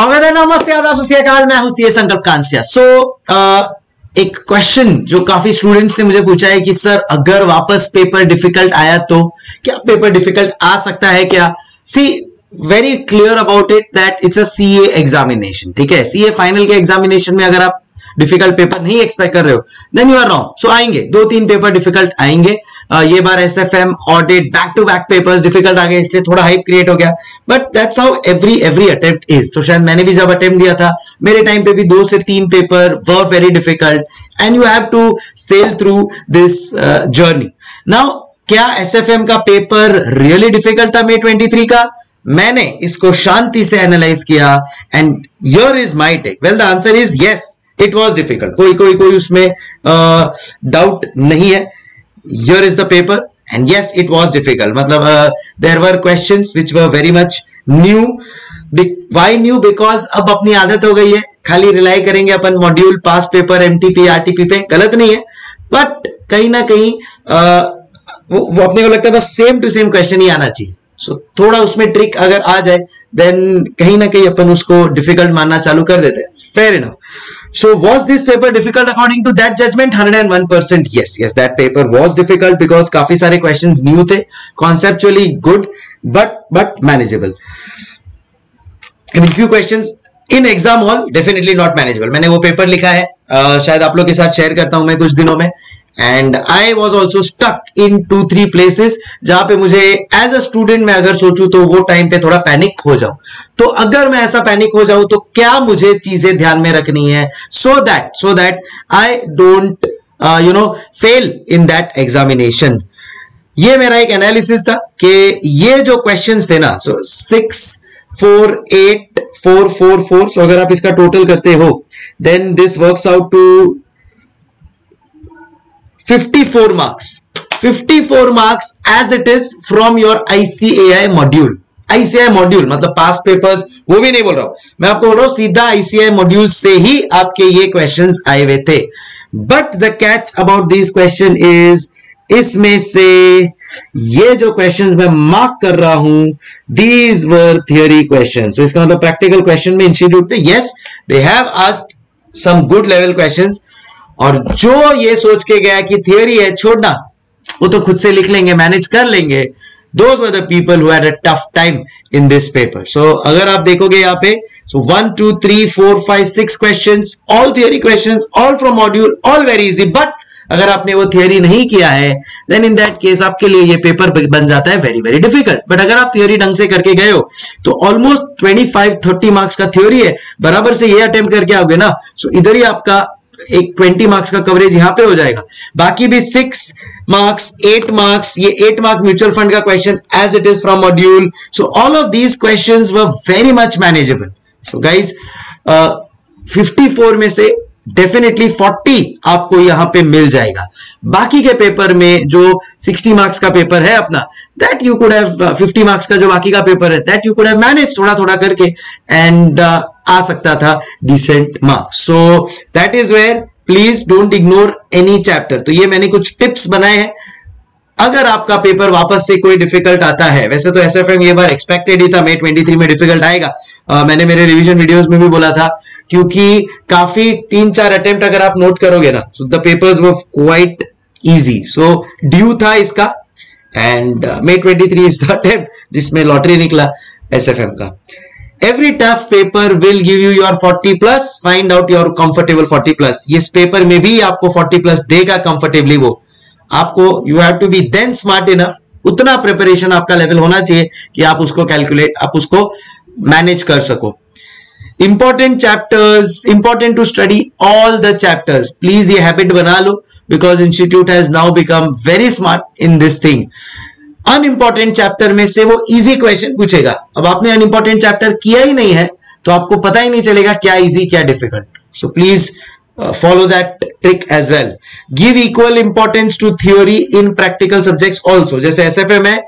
However, नमस्ते आदाब सत श्री अकाल, मैं हूं सीए संकल्प कांस्टिया। एक क्वेश्चन जो काफी स्टूडेंट्स ने मुझे पूछा है कि सर अगर वापस पेपर डिफिकल्ट आया तो क्या पेपर डिफिकल्ट आ सकता है क्या? See very clear about it that it's a CA examination, ठीक है। सीए फाइनल के एग्जामिनेशन में अगर आप डिफिकल्ट पेपर नहीं एक्सपेक्ट कर रहे हो then you are wrong. So आएंगे 2-3 पेपर डिफिकल्ट आएंगे। ये बार SFM audit back to back papers difficult आ गए, इसलिए थोड़ा हाइप क्रिएट हो गया, but that's how every attempt is. तो शायद मैंने भी जब अटेम्प्ट दिया था मेरे टाइम पे भी 2 से 3 paper were very difficult and you have to sail through this journey. Now क्या एसएफएम का पेपर रियली डिफिकल्ट था? May 23 का मैंने इसको शांति से एनालाइज किया and here is my take. Well the answer is yes, it was difficult, कोई उसमें डाउट नहीं है। Here is the paper and yes it was difficult, मतलब there were questions which were very much new. Why new? Because अब अपनी आदत हो गई है, खाली रिलाई करेंगे अपन मॉड्यूल पास पेपर एमटीपी आरटीपी पे। गलत नहीं है, बट कहीं ना कहीं वो अपने को लगता है बस सेम टू सेम क्वेश्चन ही आना चाहिए। सो थोड़ा उसमें ट्रिक अगर आ जाए देन कहीं ना कहीं अपन उसको डिफिकल्ट मानना चालू कर देते हैं। Fair enough. So was this paper difficult according to that judgement? 101% yes, that paper was difficult because काफी सारे क्वेश्चंस न्यू थे, conceptually good but manageable. I mean few questions in exam hall definitely not manageable. मैंने वो paper लिखा है, शायद आप लोग के साथ शेयर करता हूं मैं कुछ दिनों में। And I was also stuck in 2-3 places जहां पे मुझे as a student मैं अगर सोचूं तो वो टाइम पे थोड़ा पैनिक हो जाऊं। तो अगर मैं ऐसा पैनिक हो जाऊं तो क्या मुझे चीजें ध्यान में रखनी है so that I don't fail in that examination। ये मेरा एक एनालिसिस था कि ये जो क्वेश्चंस थे ना, so 6, 4, 8, 4, 4, 4, so अगर आप इसका टोटल करते हो then this works out to 54 marks. 54 marks as it is from your ICAI module. ICAI module मतलब past papers, वो भी नहीं बोल रहा हूं मैं, आपको बोल रहा हूं सीधा ICAI module से ही आपके ये questions आए हुए थे। But the catch about these question is इसमें से ये जो questions मैं mark कर रहा हूं these were theory questions. So इसका मतलब practical question में institute ने yes they have asked some good level questions। और जो ये सोच के गया कि थियोरी है छोड़ना, वो तो खुद से लिख लेंगे, मैनेज कर लेंगे, those were the people who had a tough time in this paper. So अगर आप देखोगे यहाँ पे, so 1, 2, 3, 4, 5, 6 question all theory question, all from module, all very easy. But अगर आपने वो थियोरी नहीं किया है देन इन दैट केस आपके लिए ये पेपर बन जाता है वेरी वेरी डिफिकल्ट। बट अगर आप थियोरी ढंग से करके गए हो तो ऑलमोस्ट 25-30 मार्क्स का थियोरी है, बराबर से ये अटेम्प्ट करके आओगे ना, सो इधर ही आपका एक 20 मार्क्स का कवरेज यहां पे हो जाएगा। बाकी भी 6 मार्क्स 8 मार्क्स, ये 8 मार्क म्यूचुअल फंड का question as it is from module. So all of these questions were very much manageable. So guys 54 में से डेफिनेटली 40 आपको यहां पे मिल जाएगा। बाकी के पेपर में जो 60 मार्क्स का पेपर है अपना, that you could have 50 marks का जो बाकी का पेपर है that you could have manage थोड़ा थोड़ा करके एंड आ सकता था decent marks. So that is where please don't ignore any chapter. तो ये मैंने कुछ टिप्स बनाए हैं अगर आपका पेपर वापस से कोई डिफिकल्ट आता है। वैसे तो एसएफएम ये बार एक्सपेक्टेड ही था, May 23 में डिफिकल्ट आएगा। मैंने मेरे रिवीजन वीडियोस में भी बोला था, क्योंकि काफी 3-4 अटेम्प्ट अगर आप नोट करोगे ना, so the papers were quite easy. So due था इसका and May 23 is the attempt जिसमें लॉटरी निकला एसएफएम का। Every tough paper will give you your 40+. Find out your comfortable 40+. इस पेपर में भी आपको 40+ देगा कंफर्टेबली वो आपको। You have to be then smart enough, उतना प्रिपरेशन आपका लेवल होना चाहिए कि आप उसको मैनेज कर सको। Important chapters, important to study all the chapters. Please ये हैबिट बना लो because institute has now become very smart in this thing. Unimportant chapter में से वो इजी क्वेश्चन पूछेगा। अब आपने अनइम्पोर्टेंट चैप्टर किया ही नहीं है तो आपको पता ही नहीं चलेगा क्या इजी क्या difficult. So please follow that trick as well. Give equal importance to theory in practical subjects also. जैसे एसएफएम है,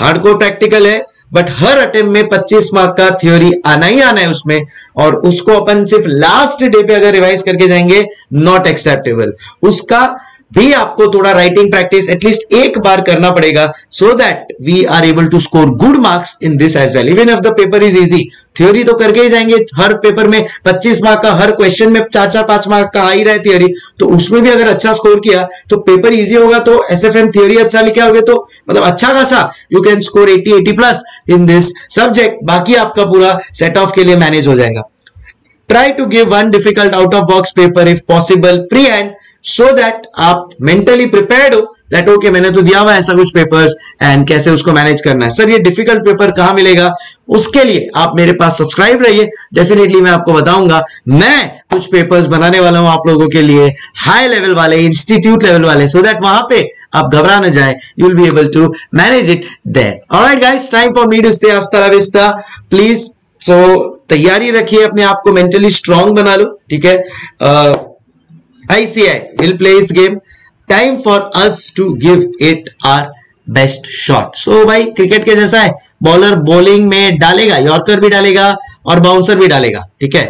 हार्डकोर प्रैक्टिकल है, बट हर अटेम्प्ट में 25 मार्क का थ्योरी आना ही आना है उसमें, और उसको अपन सिर्फ लास्ट डे पे अगर रिवाइज करके जाएंगे नॉट एक्सेप्टेबल। उसका भी आपको थोड़ा राइटिंग प्रैक्टिस एटलीस्ट एक बार करना पड़ेगा, so that we are able to score good marks in this as well. Even if the paper is easy, theory तो करके ही जाएंगे हर पेपर में, 25 मार्क का हर क्वेश्चन में 4-5 मार्क का आ ही रहा है थ्योरी, तो उसमें भी अगर अच्छा स्कोर किया तो पेपर इजी होगा। तो एसएफएम थ्योरी अच्छा लिखे होगे तो मतलब अच्छा खासा you can score 80+ in this subject. बाकी आपका पूरा सेट ऑफ के लिए मैनेज हो जाएगा। Try to give one difficult out of box paper if possible pre hand, so that आप मेंटली प्रिपेयर्ड हो दैट ओके मैंने तो दिया हुआ है ऐसा कुछ पेपर्स एंड कैसे उसको मैनेज करना है। सर ये डिफिकल्ट पेपर कहाँ मिलेगा, उसके लिए आप मेरे पास सब्सक्राइब रहिए, डेफिनेटली मैं आपको बताऊंगा। मैं कुछ पेपर्स बनाने वाला हूं आप लोगों के लिए, हाई लेवल वाले, इंस्टीट्यूट लेवल वाले, सो दैट वहां पे आप घबरा न जाए, you will be able to manage it there. Alright guys, time for me to say हस्ता ला विस्ता प्लीज। सो तैयारी रखिए, अपने आप को मेंटली स्ट्रांग बना लो, ठीक है। ICAI will play its game. Time for us to give it our best shot. So भाई क्रिकेट के जैसा है, बॉलर बॉलिंग में डालेगा, यॉर्कर भी डालेगा और बाउंसर भी डालेगा, ठीक है।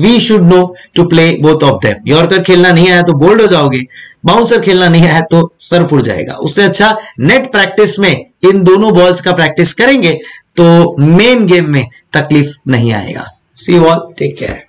We should know to play both of them. Yorker खेलना नहीं आया तो बोल्ड हो जाओगे, बाउंसर खेलना नहीं आया तो सर फुट जाएगा। उससे अच्छा नेट प्रैक्टिस में इन दोनों बॉल्स का प्रैक्टिस करेंगे तो मेन गेम में तकलीफ नहीं आएगा। See you all, take care.